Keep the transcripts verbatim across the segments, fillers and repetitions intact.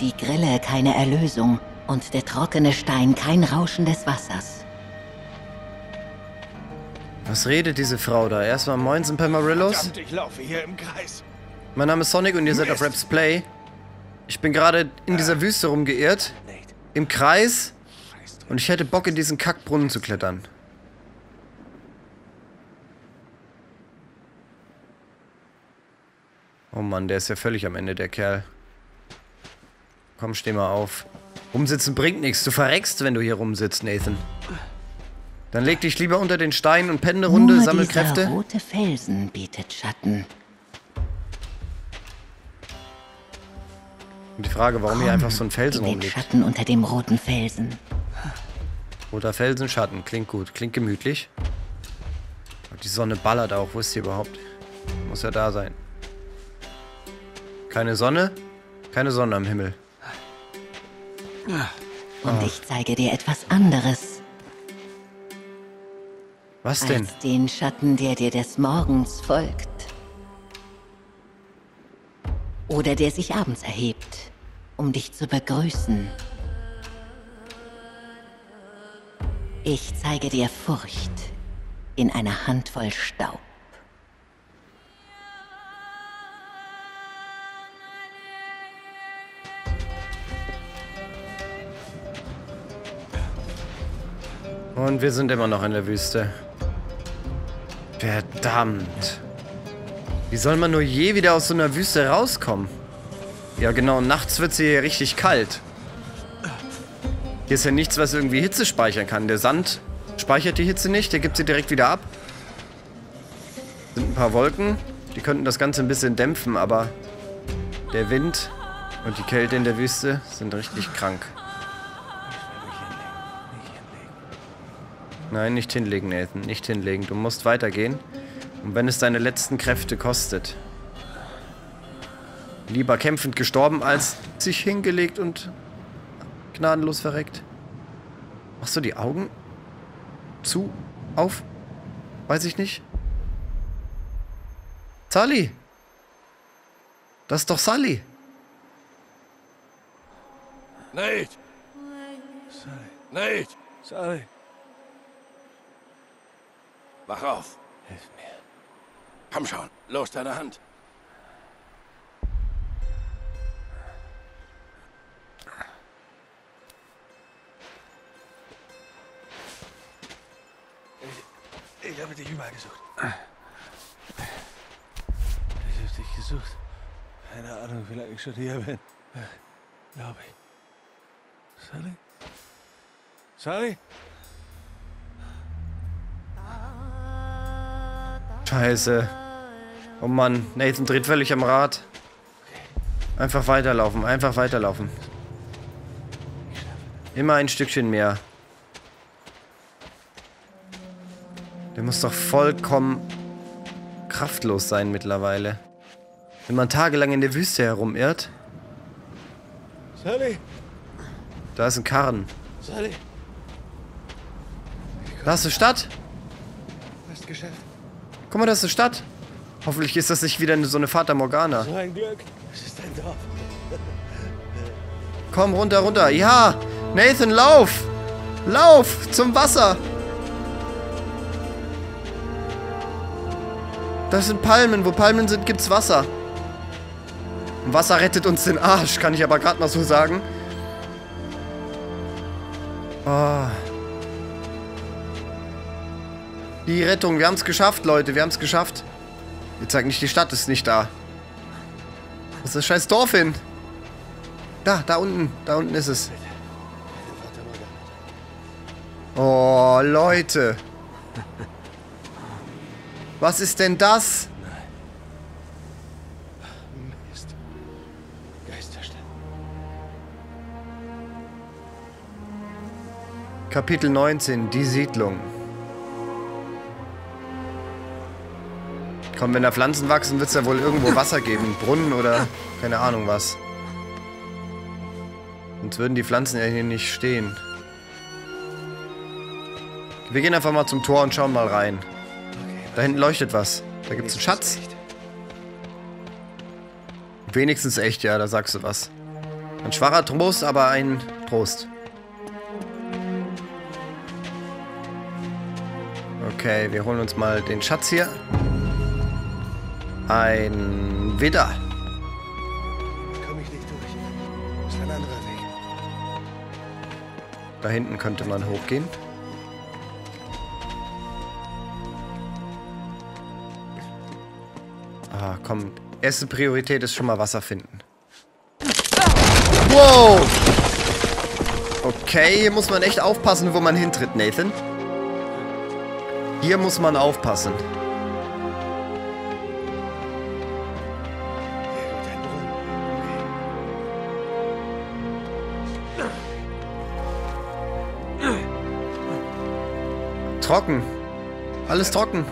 Die Grille keine Erlösung und der trockene Stein kein Rauschen des Wassers. Was redet diese Frau da? Erstmal Moins und Pamarillos. Verdammt, ich laufe hier im Kreis. Mein Name ist Sonic und ihr seid auf Raps Play. Ich bin gerade in dieser Wüste rumgeirrt. Im Kreis. Und ich hätte Bock, in diesen Kackbrunnen zu klettern. Oh Mann, der ist ja völlig am Ende, der Kerl. Komm, steh mal auf. Rumsitzen bringt nichts. Du verreckst, wenn du hier rumsitzt, Nathan. Dann leg dich lieber unter den Stein und penne eine Runde, sammel Kräfte. Dieser rote Felsen bietet Schatten. Und die Frage, warum hier einfach so ein Felsen rumliegt. Schatten unter dem roten Felsen. Roter Felsen, Schatten. Klingt gut. Klingt gemütlich. Aber die Sonne ballert auch. Wo ist sie überhaupt? Muss ja da sein. Keine Sonne? Keine Sonne am Himmel. Und oh. Ich zeige dir etwas anderes. Was denn? Als den Schatten, der dir des Morgens folgt. Oder der sich abends erhebt, um dich zu begrüßen. Ich zeige dir Furcht in einer Handvoll Staub. Und wir sind immer noch in der Wüste. Verdammt. Wie soll man nur je wieder aus so einer Wüste rauskommen? Ja genau, nachts wird sie hier richtig kalt. Hier ist ja nichts, was irgendwie Hitze speichern kann. Der Sand speichert die Hitze nicht, der gibt sie direkt wieder ab. Sind ein paar Wolken, die könnten das Ganze ein bisschen dämpfen, aber der Wind und die Kälte in der Wüste sind richtig krank. Nein, nicht hinlegen, Nathan, nicht hinlegen. Du musst weitergehen. Und wenn es deine letzten Kräfte kostet. Lieber kämpfend gestorben, als sich hingelegt und gnadenlos verreckt. Machst du die Augen zu, auf? Weiß ich nicht. Sully! Das ist doch Sully! Nate! Sully! Nate! Sully! Wach auf! Hilf mir. Komm schon, los deine Hand. Ich, ich habe dich überall gesucht. Ich habe dich gesucht. Keine Ahnung, wie lange ich schon hier bin. Glaube ich. Sally? Sally? Scheiße. Oh Mann, Nathan dreht völlig am Rad. Einfach weiterlaufen, einfach weiterlaufen. Immer ein Stückchen mehr. Der muss doch vollkommen kraftlos sein mittlerweile. Wenn man tagelang in der Wüste herumirrt. Sally! Da ist ein Karren. Sally! Da ist eine Stadt! Hast geschafft. Guck mal, das ist eine Stadt. Hoffentlich ist das nicht wieder so eine Fata Morgana. So ein Glück. Das ist ein Dorf. Komm, runter, runter. Ja! Nathan, lauf! Lauf! Zum Wasser! Das sind Palmen. Wo Palmen sind, gibt's Wasser. Und Wasser rettet uns den Arsch, kann ich aber gerade mal so sagen. Oh. Die Rettung. Wir haben es geschafft, Leute. Wir haben es geschafft. Jetzt sag nicht, die Stadt ist nicht da. Wo ist das scheiß Dorf hin? Da, da unten. Da unten ist es. Oh, Leute. Was ist denn das? Mist. Geisterstadt. Kapitel neunzehn. Die Siedlung. Komm, wenn da Pflanzen wachsen, wird es ja wohl irgendwo Wasser geben. Brunnen oder keine Ahnung was. Sonst würden die Pflanzen ja hier nicht stehen. Wir gehen einfach mal zum Tor und schauen mal rein. Da hinten leuchtet was. Da gibt es einen Schatz. Wenigstens echt, ja, da sagst du was. Ein schwacher Trost, aber ein Trost. Okay, wir holen uns mal den Schatz hier. Ein Widder. Komm ich nicht durch. Ist ein anderer Weg. Da hinten könnte man hochgehen. Ah, komm. Erste Priorität ist schon mal Wasser finden. Wow! Okay, hier muss man echt aufpassen, wo man hintritt, Nathan. Hier muss man aufpassen. Trocken. Alles trocken.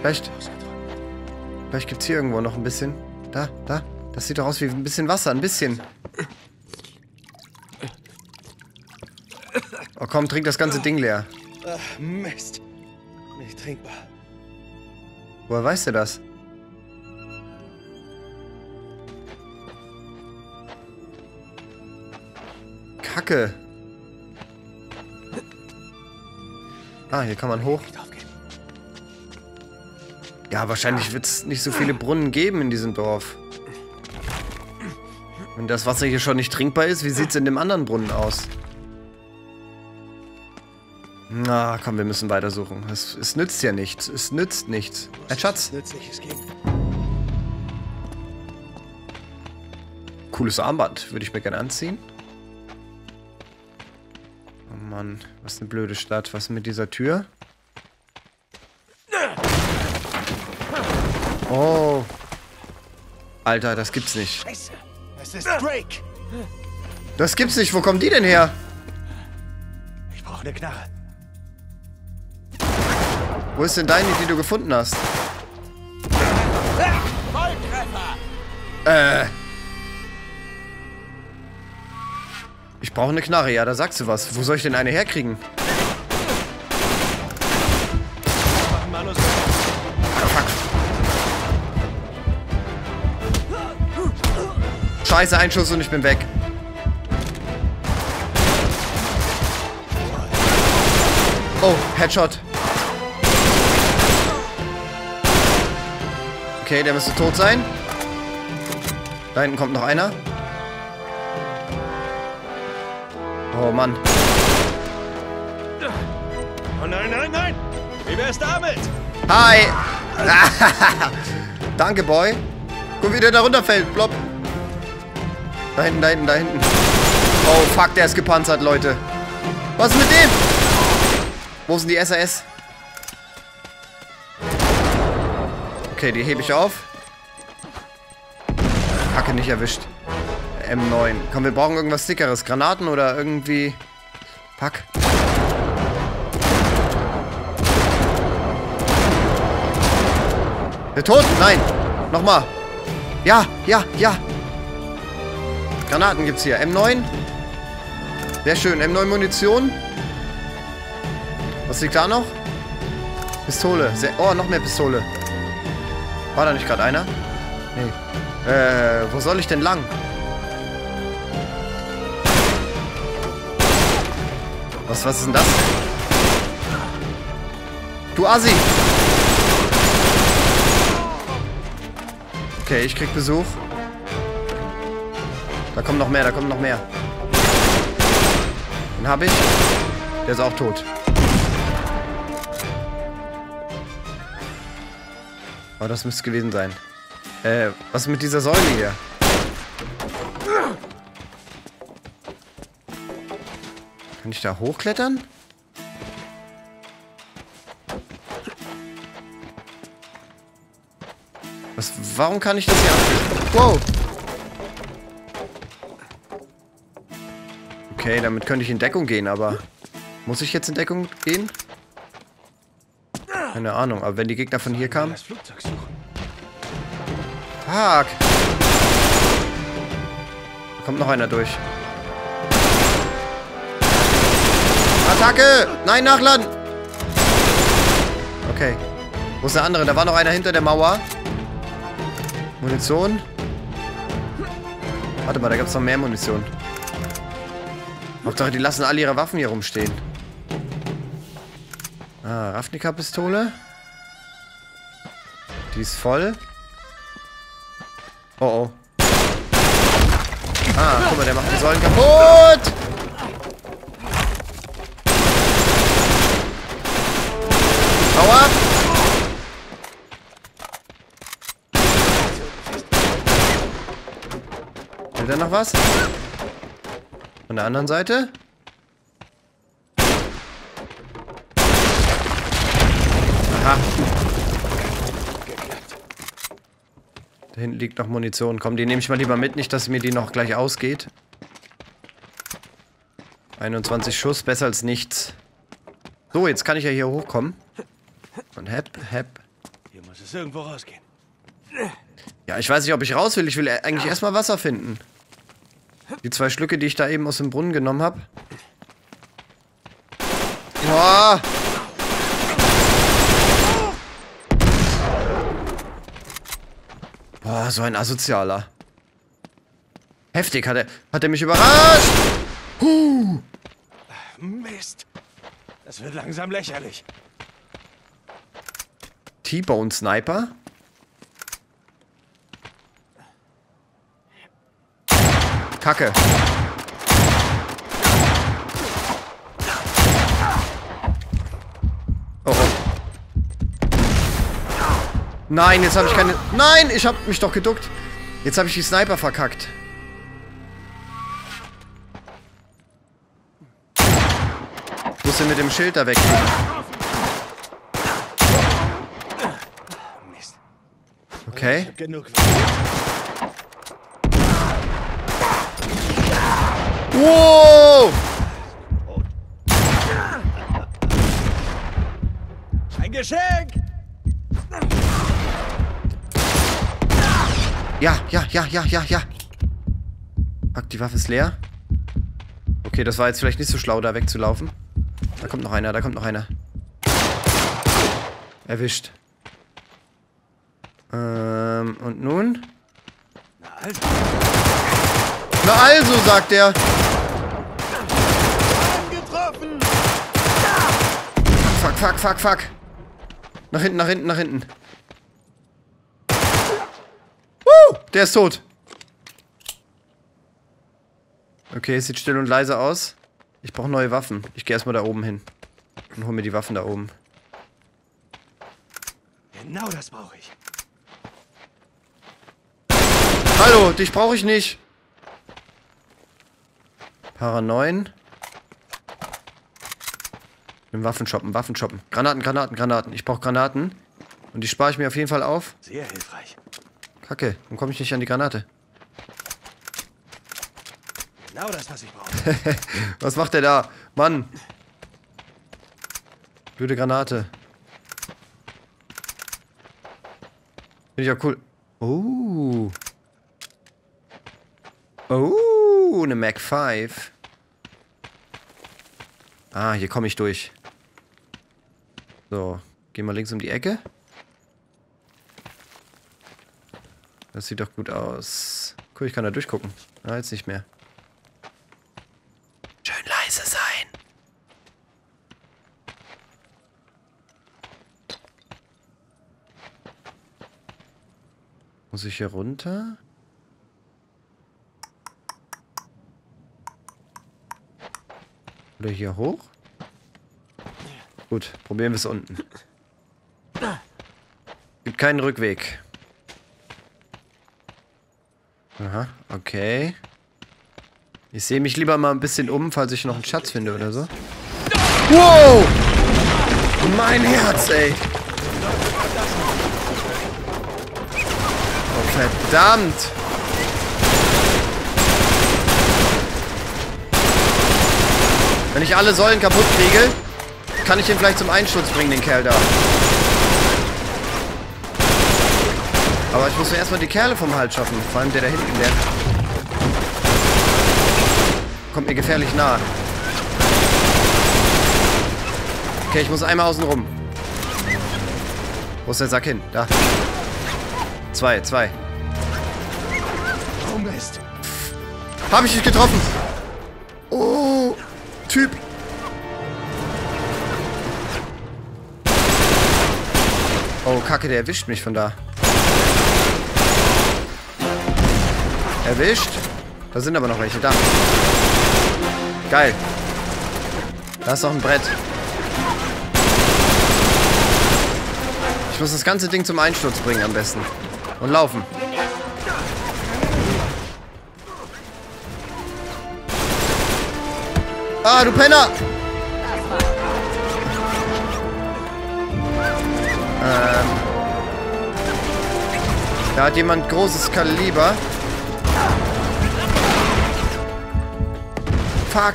Vielleicht. Vielleicht gibt es hier irgendwo noch ein bisschen. Da, da. Das sieht doch aus wie ein bisschen Wasser. Ein bisschen. Oh komm, trink das ganze Ding leer. Ach, Mist. Nicht trinkbar. Woher weißt du das? Kacke. Ah, hier kann man hoch. Ja, wahrscheinlich wird es nicht so viele Brunnen geben in diesem Dorf. Wenn das Wasser hier schon nicht trinkbar ist, wie sieht es in dem anderen Brunnen aus? Na, komm, wir müssen weitersuchen. Es, es nützt ja nichts. Es nützt nichts. Ein Schatz. Cooles Armband. Würde ich mir gerne anziehen. Oh Mann, was eine blöde Stadt. Was mit dieser Tür? Oh. Alter, das gibt's nicht. Das gibt's nicht. Wo kommen die denn her? Ich brauche eine Knarre. Wo ist denn deine, die du gefunden hast? Äh. Ich brauche eine Knarre. Ja, da sagst du was. Wo soll ich denn eine herkriegen? Scheiße, ein Schuss und ich bin weg. Oh, Headshot. Okay, der müsste tot sein. Da hinten kommt noch einer. Oh Mann. Oh nein, nein, nein. Wie wär's damit? Hi. Danke, Boy. Guck, wie der da runterfällt. Blopp. Da hinten, da hinten, da hinten. Oh, fuck, der ist gepanzert, Leute. Was ist mit dem? Wo sind die S A S? Okay, die hebe ich auf. Kacke, nicht erwischt. M neun. Komm, wir brauchen irgendwas Dickeres. Granaten oder irgendwie... Fuck. Der Tote? Nein. Nochmal. Ja, ja, ja. Granaten gibt's hier. M neun. Sehr schön. M neun Munition. Was liegt da noch? Pistole. Sehr, oh, noch mehr Pistole. War da nicht gerade einer? Nee. Äh, wo soll ich denn lang? Was, was ist denn das? Du Assi! Okay, ich krieg Besuch. Da kommt noch mehr, da kommt noch mehr. Den hab ich. Der ist auch tot. Aber das müsste gewesen sein. Äh, was mit dieser Säule hier? Kann ich da hochklettern? Was, warum kann ich das hier anbieten? Wow! Okay, damit könnte ich in Deckung gehen, aber... Muss ich jetzt in Deckung gehen? Keine Ahnung, aber wenn die Gegner von hier kamen... Fuck! Da kommt noch einer durch. Attacke! Nein, nachladen! Okay. Wo ist der andere? Da war noch einer hinter der Mauer. Munition. Warte mal, da gibt's noch mehr Munition. Hauptsache, die lassen alle ihre Waffen hier rumstehen. Ah, Ravnica-Pistole. Die ist voll. Oh, oh. Ah, guck mal, der macht den Säulen kaputt! Hau ab! Will da noch was? Von der anderen Seite? Aha. Da hinten liegt noch Munition. Komm, die nehme ich mal lieber mit, nicht, dass mir die noch gleich ausgeht. einundzwanzig Schuss, besser als nichts. So, jetzt kann ich ja hier hochkommen. Und hep, hep. Hier muss es irgendwo rausgehen. Ja, ich weiß nicht, ob ich raus will. Ich will eigentlich erstmal Wasser finden. Die zwei Schlücke, die ich da eben aus dem Brunnen genommen habe. Boah! Boah, so ein Asozialer. Heftig, hat er, hat er mich überrascht! Huh. Mist! Das wird langsam lächerlich. T-Bone Sniper? Kacke. Oh, oh. Nein, jetzt habe ich keine... Nein, ich habe mich doch geduckt. Jetzt habe ich die Sniper verkackt. Ich muss mit dem Schild da wegfliegen. Okay. Wow! Ein Geschenk! Ja, ja, ja, ja, ja, ja. Fuck, die Waffe ist leer. Okay, das war jetzt vielleicht nicht so schlau, da wegzulaufen. Da kommt noch einer, da kommt noch einer. Erwischt. Ähm, und nun? Na also. Na also, sagt er. Fuck, fuck, fuck, fuck. Nach hinten, nach hinten, nach hinten. Woo! Der ist tot. Okay, es sieht still und leise aus. Ich brauche neue Waffen. Ich gehe erstmal da oben hin. Und hol mir die Waffen da oben. Genau das brauche ich. Hallo, dich brauche ich nicht. Paranoien. Im Waffenshoppen, Waffenshoppen. Granaten, Granaten, Granaten. Ich brauche Granaten. Und die spare ich mir auf jeden Fall auf. Sehr hilfreich. Kacke, dann komme ich nicht an die Granate. Genau das, was ich brauche. Was macht der da? Mann. Blöde Granate. Finde ich ja cool. Oh. Oh, eine Mac fünf. Ah, hier komme ich durch. So, gehen wir links um die Ecke. Das sieht doch gut aus. Cool, ich kann da durchgucken. Ah, jetzt nicht mehr. Schön leise sein. Muss ich hier runter? Oder hier hoch? Gut, probieren wir es unten. Gibt keinen Rückweg. Aha, okay. Ich sehe mich lieber mal ein bisschen um, falls ich noch einen Schatz finde oder so. Wow! Mein Herz, ey! Oh, verdammt! Wenn ich alle Säulen kaputt kriege, kann ich den vielleicht zum Einsturz bringen, den Kerl da. Aber ich muss mir erstmal die Kerle vom Hals schaffen. Vor allem der da hinten, der kommt mir gefährlich nahe. Okay, ich muss einmal außen rum. Wo ist der Sack hin? Da. Zwei, zwei. Oh Mist. Habe ich dich getroffen? Oh, Typ. Oh, Kacke, der erwischt mich von da. Erwischt. Da sind aber noch welche da. Geil. Da ist noch ein Brett. Ich muss das ganze Ding zum Einsturz bringen am besten. Und laufen. Ah, du Penner! Ähm. Da hat jemand großes Kaliber. Fuck.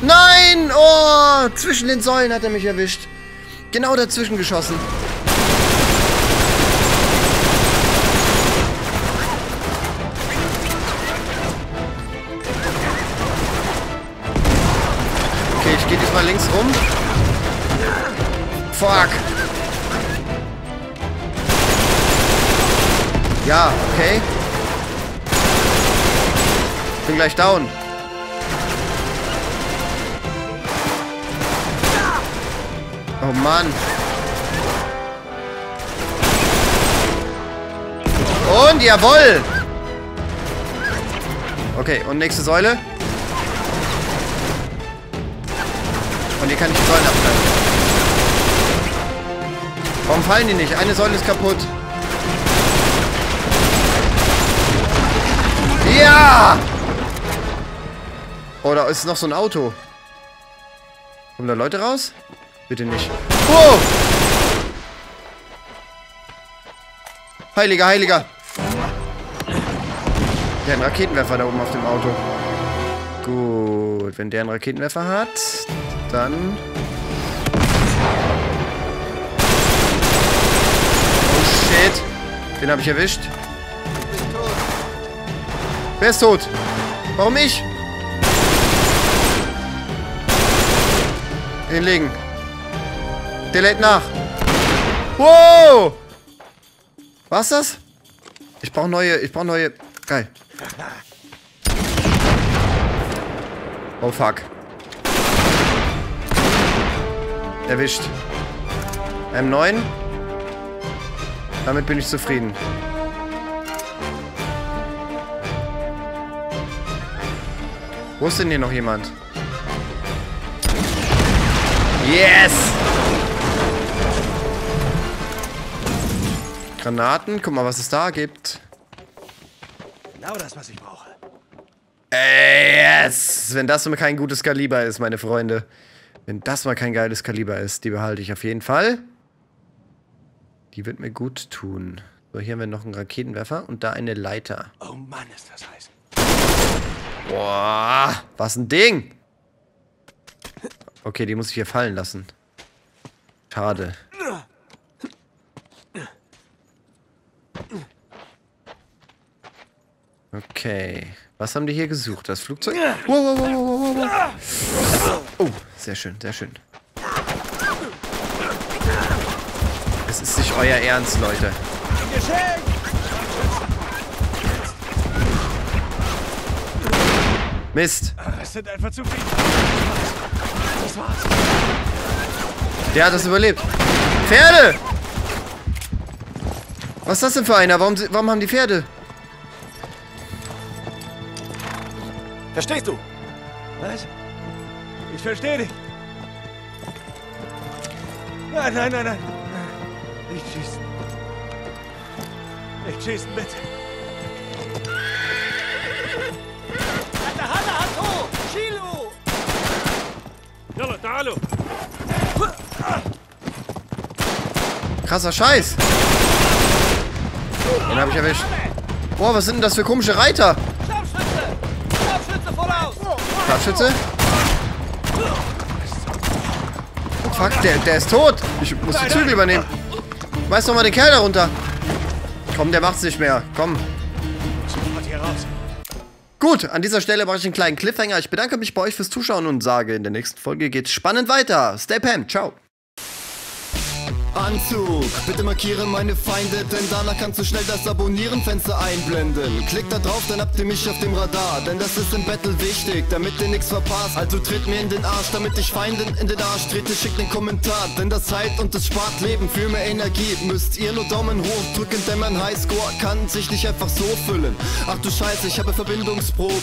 Nein! Oh! Zwischen den Säulen hat er mich erwischt. Genau dazwischen geschossen. Okay, ich gehe diesmal links rum. Fuck. Ja, okay. Ich bin gleich down. Oh Mann. Und jawohl. Okay, und nächste Säule. Und hier kann ich die Säulen abschneiden. Warum fallen die nicht? Eine Säule ist kaputt. Ja! Oh, da ist noch so ein Auto. Kommen da Leute raus? Bitte nicht. Wow! Heiliger, heiliger! Der hat einen Raketenwerfer da oben auf dem Auto. Gut, wenn der einen Raketenwerfer hat, dann... Oh shit! Den habe ich erwischt. Wer ist tot? Warum ich? Hinlegen. Der lädt nach. Wow! War's das? Ich brauche neue, ich brauche neue. Geil. Oh fuck. Erwischt. M neun. Damit bin ich zufrieden. Wo ist denn hier noch jemand? Yes! Granaten. Guck mal, was es da gibt. Genau das, was ich brauche. Ey, yes! Wenn das mal kein gutes Kaliber ist, meine Freunde. Wenn das mal kein geiles Kaliber ist, die behalte ich auf jeden Fall. Die wird mir gut tun. So, hier haben wir noch einen Raketenwerfer und da eine Leiter. Oh Mann, ist das heiß. Boah, was ein Ding. Okay, die muss ich hier fallen lassen. Schade. Okay. Was haben die hier gesucht? Das Flugzeug? Wow, wow, wow, wow, wow, wow. Oh, sehr schön, sehr schön. Es ist nicht euer Ernst, Leute. Mist. Es sind einfach zu viele. Das war's. Der hat das überlebt. Pferde! Was ist das denn für einer? Warum, warum haben die Pferde? Verstehst du? Was? Ich verstehe dich. Nein, nein, nein, nein. Nicht schießen. Nicht schießen, bitte. Krasser Scheiß. Den hab ich erwischt. Boah, was sind denn das für komische Reiter? Scharfschütze? Oh fuck, der, der ist tot. Ich muss die Zügel übernehmen. Schmeiß doch mal den Kerl da runter. Komm, der macht's nicht mehr. Komm. Gut, an dieser Stelle mache ich einen kleinen Cliffhanger. Ich bedanke mich bei euch fürs Zuschauen und sage, in der nächsten Folge geht's spannend weiter. Stay pam, ciao. Anzug. Bitte markiere meine Feinde, denn danach kannst du schnell das Abonnieren-Fenster einblenden. Klick da drauf, dann habt ihr mich auf dem Radar, denn das ist im Battle wichtig, damit ihr nichts verpasst. Also tritt mir in den Arsch, damit ich Feinden in den Arsch trete, schickt einen Kommentar, denn das heilt und es spart Leben. Für mehr Energie müsst ihr nur Daumen hoch drücken, denn mein Highscore kann sich nicht einfach so füllen. Ach du Scheiße, ich habe Verbindungsprobleme.